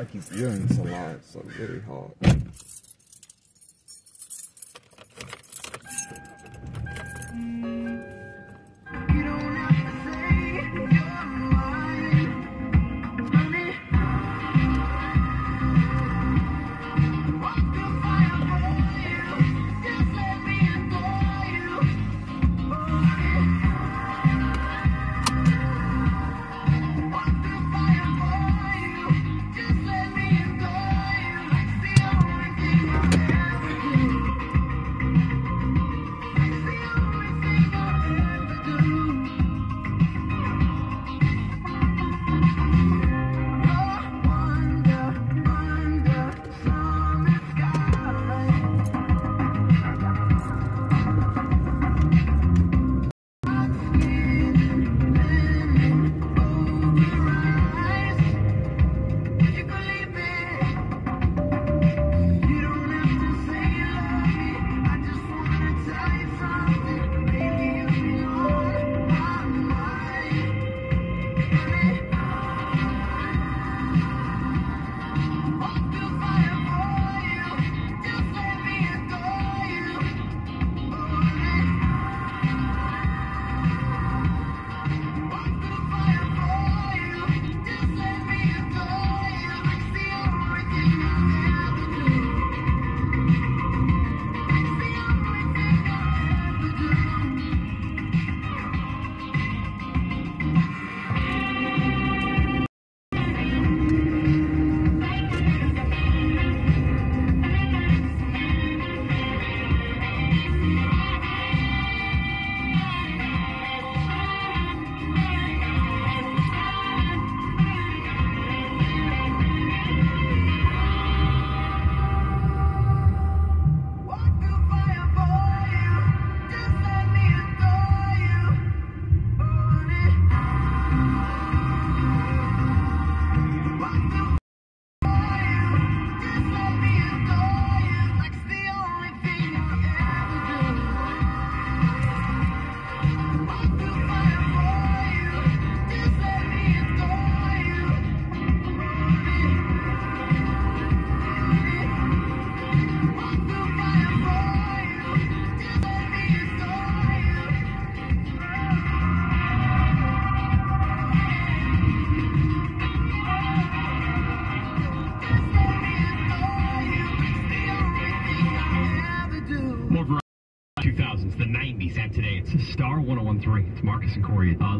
I keep doing this a lot, so it's really hard.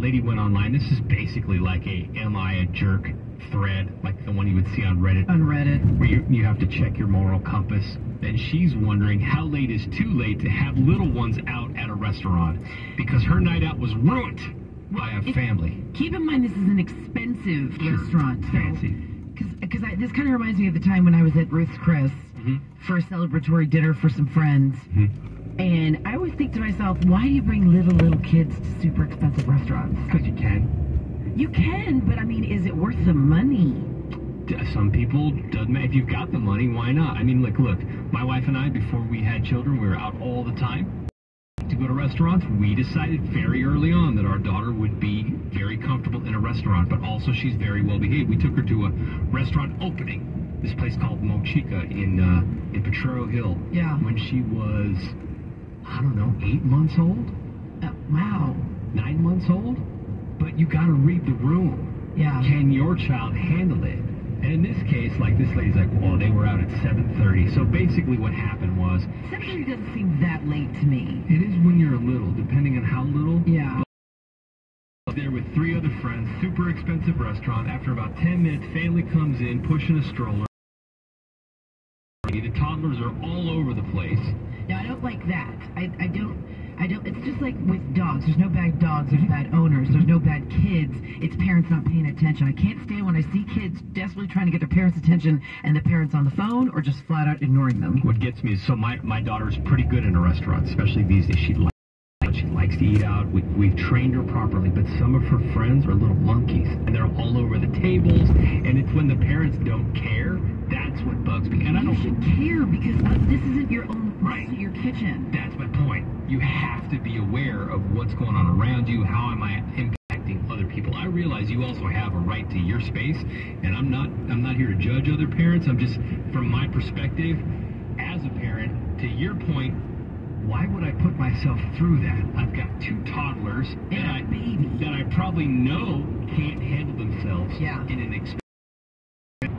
Lady went online. This is basically like a "Am I a jerk?" thread, like the one you would see on Reddit. On Reddit, where you have to check your moral compass. And she's wondering how late is too late to have little ones out at a restaurant because her night out was ruined by a family. Keep in mind, this is an expensive restaurant. Fancy. Because this kind of reminds me of the time when I was at Ruth's Chris for a celebratory dinner for some friends. And I always think to myself, why do you bring little kids to super expensive restaurants? Because you can. You can, but I mean, is it worth the money? Some people, doesn't matter. If you've got the money, why not? I mean, look, my wife and I, before we had children, we were out all the time to go to restaurants. We decided very early on that our daughter would be very comfortable in a restaurant, but also she's very well behaved. We took her to a restaurant opening, this place called Mochica in Potrero Hill. Yeah. When she was, I don't know, 8 months old? Wow. 9 months old? But you gotta read the room. Yeah. Can your child handle it? And in this case, like, this lady's like, well, they were out at 7:30. So basically what happened was... 7:30 doesn't seem that late to me. It is when you're little, depending on how little. Yeah. There with three other friends, super expensive restaurant. After about 10 minutes, family comes in, pushing a stroller. The toddlers are all over the place. No, I don't like that. I don't, it's just like with dogs. There's no bad dogs, there's bad owners, there's no bad kids. It's parents not paying attention. I can't stand when I see kids desperately trying to get their parents' attention and the parents on the phone or just flat out ignoring them. What gets me is, so my daughter's pretty good in a restaurant, especially these days. She likes to eat out. We've trained her properly, but some of her friends are little monkeys, and they're all over the tables, and it's when the parents don't care, that's what bugs me. And I don't should care, because this isn't your own, right? This isn't your kitchen. That's my point. You have to be aware of what's going on around you. How am I impacting other people? I realize you you also have a right to your space. And I'm not here to judge other parents. I'm just, from my perspective, as a parent, to your point, why would I put myself through that? I've got two toddlers and a baby that I probably know can't handle themselves in an experience.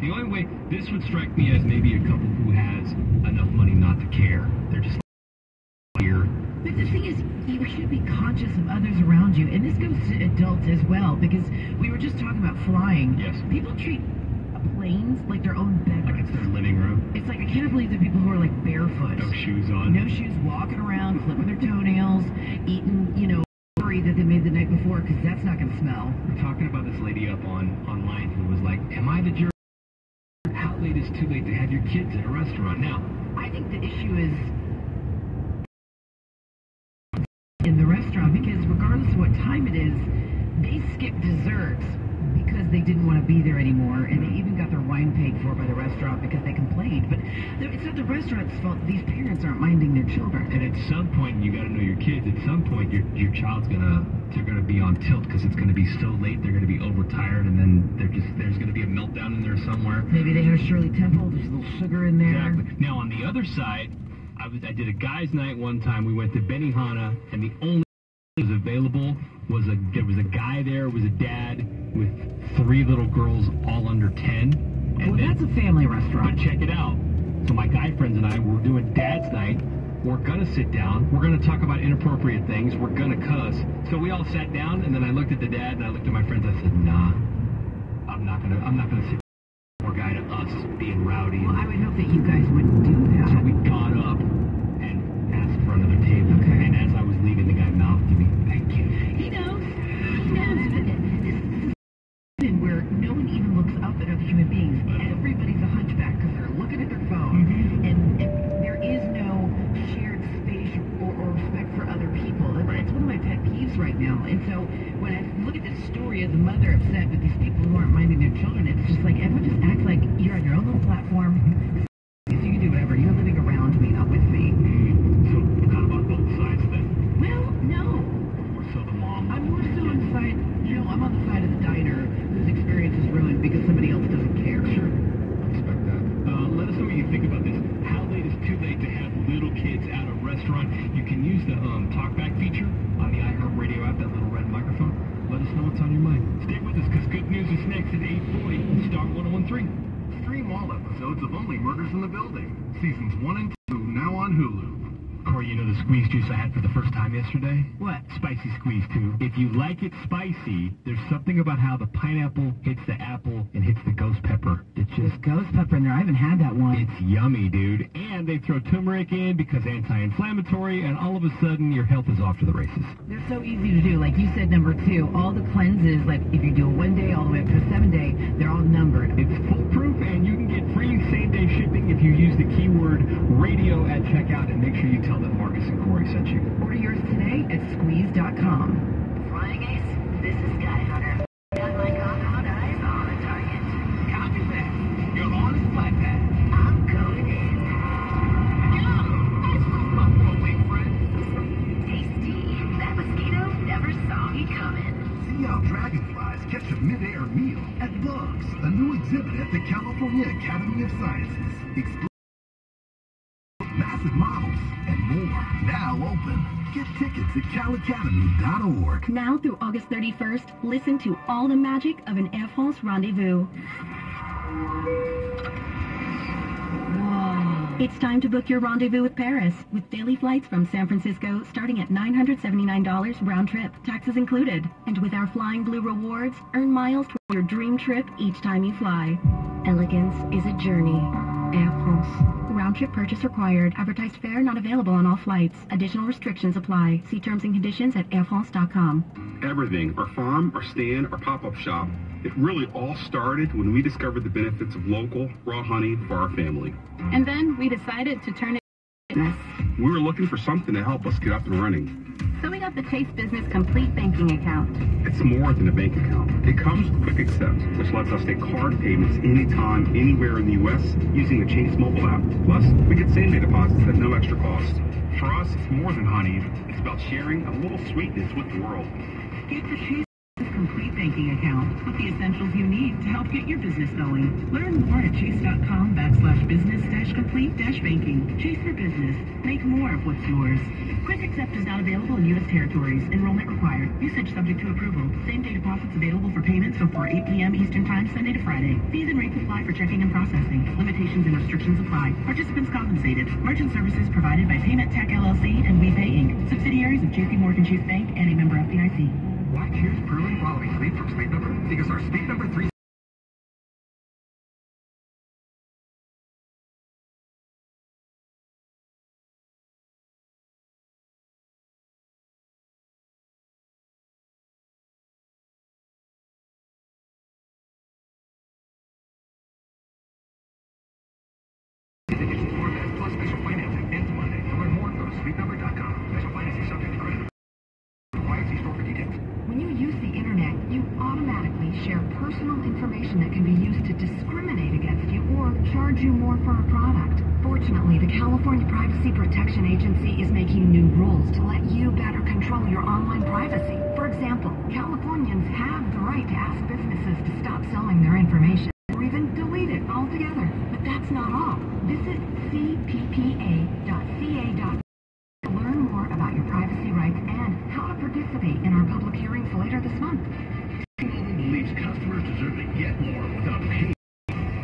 The only way, this would strike me as maybe a couple who has enough money not to care. They're just like, here. But the thing is, you should be conscious of others around you. And this goes to adults as well, because we were just talking about flying. Yes. People treat planes like their own bedroom. Like it's their living room. It's like, I can't believe the people who are like barefoot. No shoes on. No shoes, walking around, clipping their toenails, eating, you know, curry that they made the night before, because that's not going to smell. We're talking about this lady up online who was like, am I the jury? How late is too late to have your kids at a restaurant? Now, I think the issue is in the restaurant, because regardless of what time it is, they skip desserts because they didn't want to be there anymore, and they even got their wine paid for by the restaurant because they complained. But it's not the restaurant's fault. These parents aren't minding their children. And at some point, you got to know your kids. At some point, your child's they're gonna be on tilt because it's gonna be so late. They're gonna be overtired, and then there's gonna be a meltdown in there somewhere. Maybe they hear Shirley Temple. There's a little sugar in there. Exactly. Now on the other side, I did a guys' night one time. We went to Benihana, and the only was available was there was a guy there, was a dad with three little girls all under 10. And that's a family restaurant. But check it out. So my guy friends and I were doing dad's night. We're gonna sit down. We're gonna talk about inappropriate things. We're gonna cuss. So we all sat down, and then I looked at the dad and I looked at my friends. I said, nah, I'm not gonna sit down. Poor guy to us being rowdy. Well, I would hope that you guys wouldn't do that. So we got up and asked for another table. Okay. And as I was leaving, the guy mouthed to me, thank you. He knows. He knows. This is where no one even looks up at other human beings. Everybody's a hunchback because they're looking at their phone. Mm-hmm. And there is no shared space or respect for other people. That's one of my pet peeves right now. And so when I look at this story as a mother upset with these people who aren't minding their children, it's just like everyone just acts like you're on your own little platform. So you can do whatever. You're living around me, not with me. So kind of on both sides then? Well, no. More so the mom. I'm more so on the side, you know, I'm on the side of the diner whose experience is ruined because somebody else doesn't care. Sure. I respect that. Let us know what you think about this. How late is too late to have little kids at a restaurant? You can use the talkback feature on the iHeartRadio app, that little red microphone. Let us know what's on your mind. Stay with us, because good news is next at 8:40, Star 1013. Stream all episodes of Only Murders in the Building, seasons 1 and 2, now on Hulu. Corey, you know the squeeze juice I had for the first time yesterday? What? Spicy Squeeze 2. If you like it spicy, there's something about how the pineapple hits the apple and hits the ghost pepper. There's ghost pepper in there. I haven't had that one. It's yummy, dude. And they throw turmeric in because anti-inflammatory, and all of a sudden your health is off to the races. They're so easy to do. Like you said, number 2, all the cleanses, like if you do it one day all the way up to 7 day, they're all numbered. It's foolproof, and you can get free same-day shipping if you use the keyword radio at checkout, and make sure you tell them Marcus and Corey sent you. Order yours today at squeeze.com. Flying Ace, this is Sky Hunter. Got my compound eyes on a target. Copy that. You're on the flight path. I'm going in. Yo, I just lost my four-way friend. Tasty. That mosquito never saw me coming. See how dragonflies catch a mid-air meal at Bugs, a new exhibit at the California Academy of Sciences. Explore massive models and more. Now open. Get tickets at calacademy.org. Now through August 31st, listen to all the magic of an Air France rendezvous. Whoa. It's time to book your rendezvous with Paris, with daily flights from San Francisco starting at $979 round trip, taxes included. And with our Flying Blue rewards, earn miles toward your dream trip each time you fly. Elegance is a journey. Air France. Round-trip purchase required. Advertised fare not available on all flights. Additional restrictions apply. See terms and conditions at airfrance.com. Everything, our farm, our stand, our pop-up shop, it really all started when we discovered the benefits of local, raw honey for our family. And then we decided to turn it into business. We were looking for something to help us get up and running. So we got the Chase Business Complete Banking account. It's more than a bank account. It comes with Quick Accepts, which lets us take card payments anytime, anywhere in the U.S. using the Chase mobile app. Plus, we can same-day deposits at no extra cost. For us, it's more than honey. It's about sharing a little sweetness with the world. Get the Chase Complete Banking account with the essentials you need to help get your business going. Learn more at chase.com/business-complete-banking. Chase for business. Make more of what's yours. Quick accept is not available in U.S. territories. Enrollment required. Usage subject to approval. Same day deposits available for payments before 8 p.m. Eastern Time, Sunday to Friday. Fees and rates apply for checking and processing. Limitations and restrictions apply. Participants compensated. Merchant services provided by Payment Tech LLC and WePay Inc. Subsidiaries of JPMorgan Chase Bank and a member FDIC. Why choose proven quality sleep from Sleep Number? Because our Sleep Number 3... ...edition format plus special financing ends Monday. To learn more, go to sleepnumber.com. Special financing subject to credit. When you use the internet, you automatically share personal information that can be used to discriminate against you or charge you more for a product. Fortunately, the California Privacy Protection Agency is making new rules to let you better control your online privacy. For example, Californians have the right to ask businesses to stop selling their information or even delete it altogether. But that's not all. Visit cppa.ca.gov to learn more about your privacy rights and how to participate in our public hearings later this month. T-Mobile believes customers deserve to get more without paying.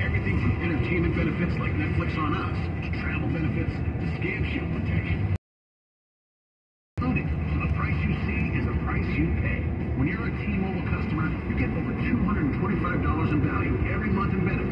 Everything from entertainment benefits like Netflix on Us to travel benefits to scam shield protection. Included, so the price you see is the price you pay. When you're a T-Mobile customer, you get over $225 in value every month in benefits.